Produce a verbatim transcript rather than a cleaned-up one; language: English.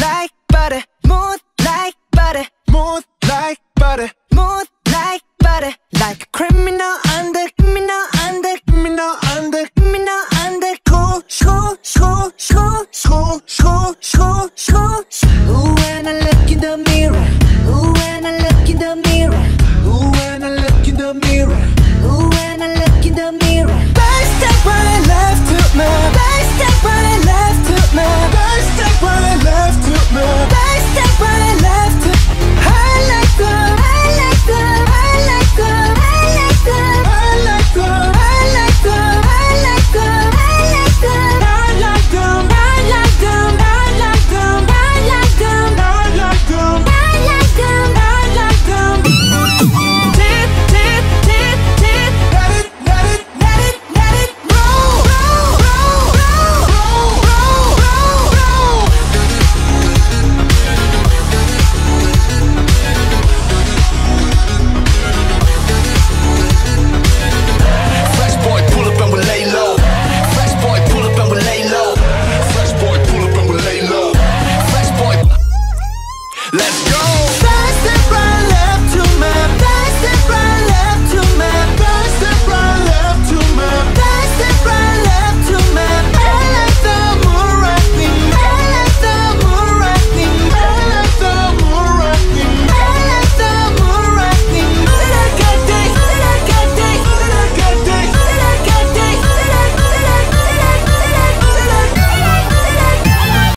like